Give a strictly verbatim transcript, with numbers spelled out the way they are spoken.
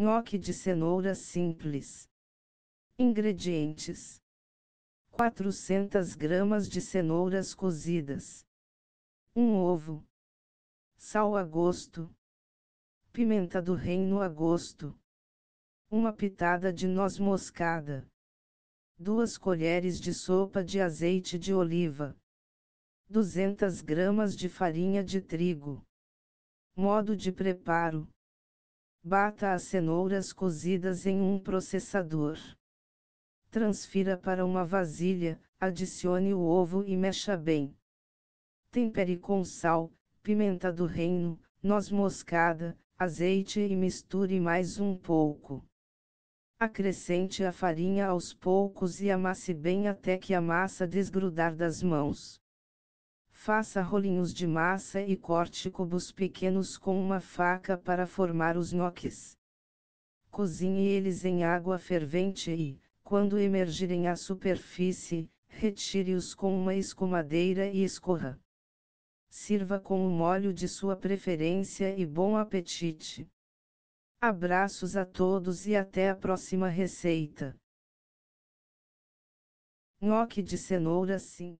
Nhoque de cenoura simples. Ingredientes: quatrocentas gramas de cenouras cozidas, um ovo, sal a gosto, pimenta do reino a gosto, uma pitada de noz moscada, duas colheres de sopa de azeite de oliva, duzentas gramas de farinha de trigo. Modo de preparo: bata as cenouras cozidas em um processador. Transfira para uma vasilha, adicione o ovo e mexa bem. Tempere com sal, pimenta do reino, noz moscada, azeite e misture mais um pouco. Acrescente a farinha aos poucos e amasse bem até que a massa desgrudar das mãos. Faça rolinhos de massa e corte cubos pequenos com uma faca para formar os nhoques. Cozinhe eles em água fervente e, quando emergirem à superfície, retire-os com uma escumadeira e escorra. Sirva com o molho de sua preferência e bom apetite! Abraços a todos e até a próxima receita. Nhoque de cenoura sim.